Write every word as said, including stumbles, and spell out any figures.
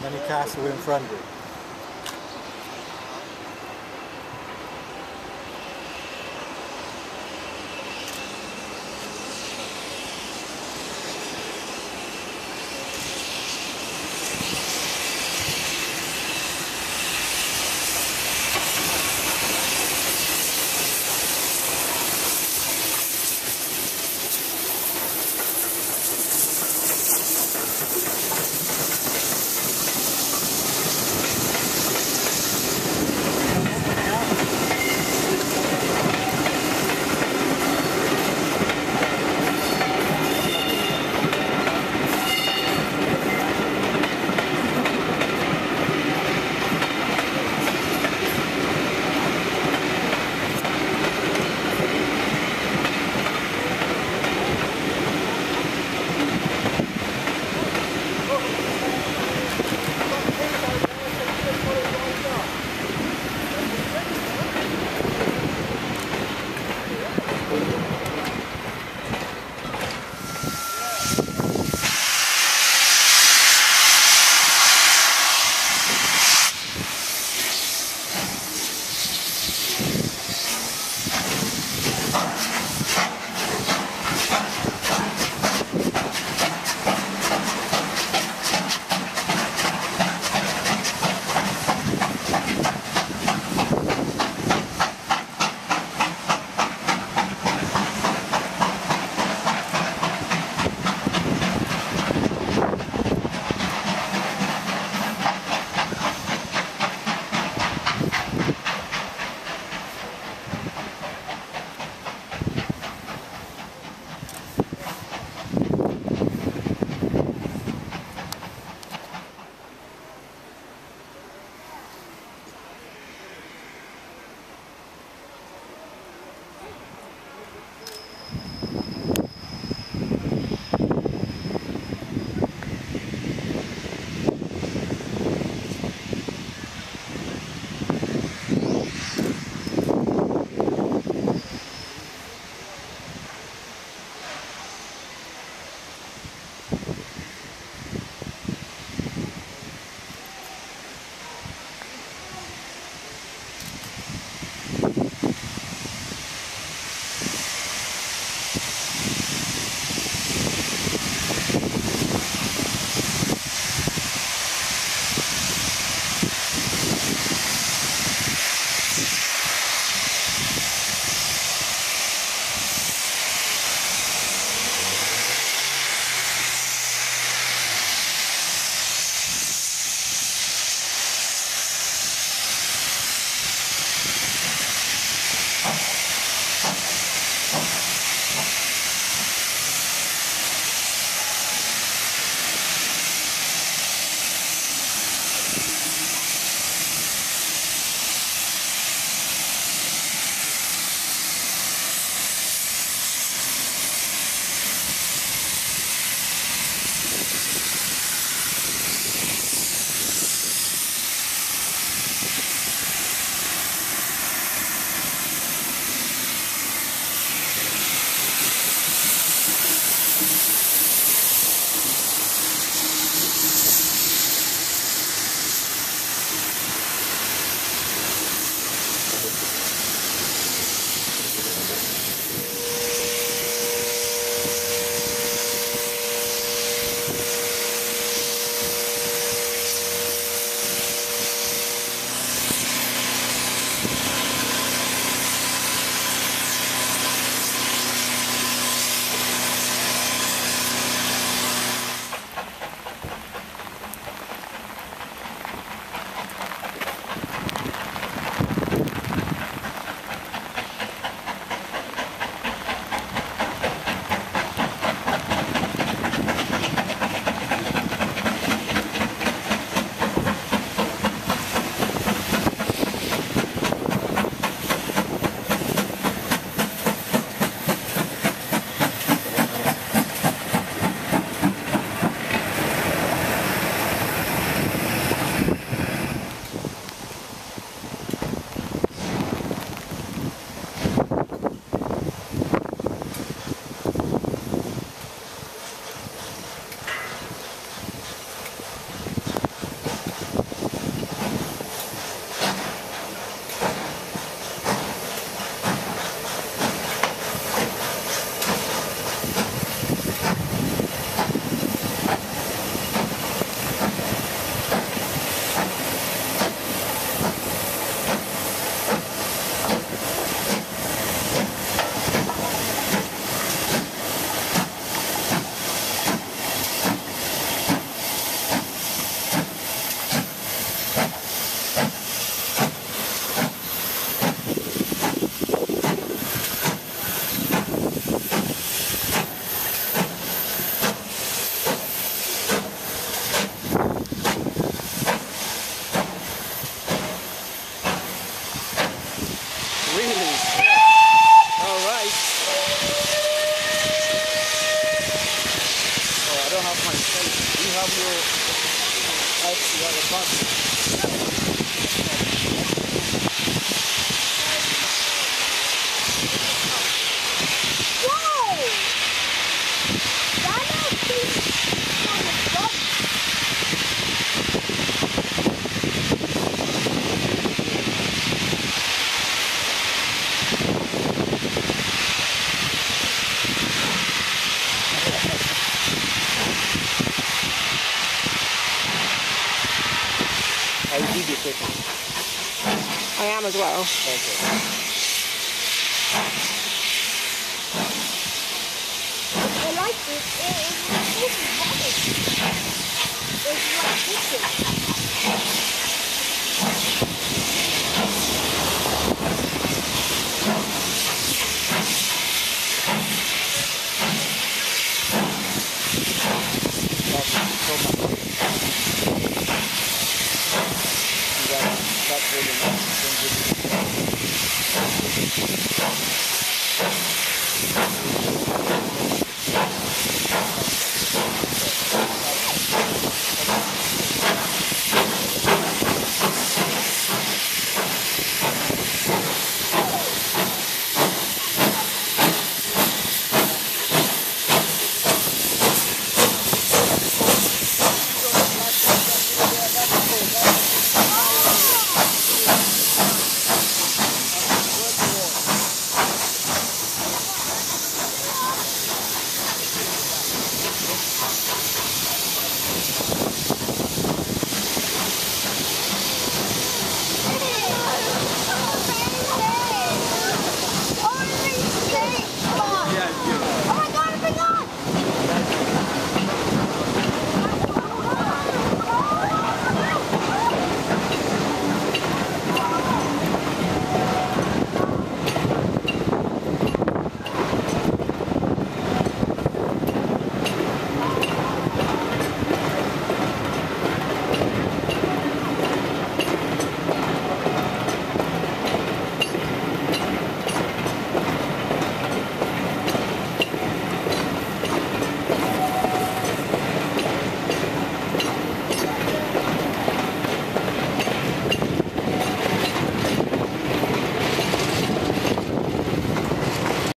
Nunney Castle in front of it. have no rights to have a I am as well. Okay. I like this. It's like kitchen. Thank you.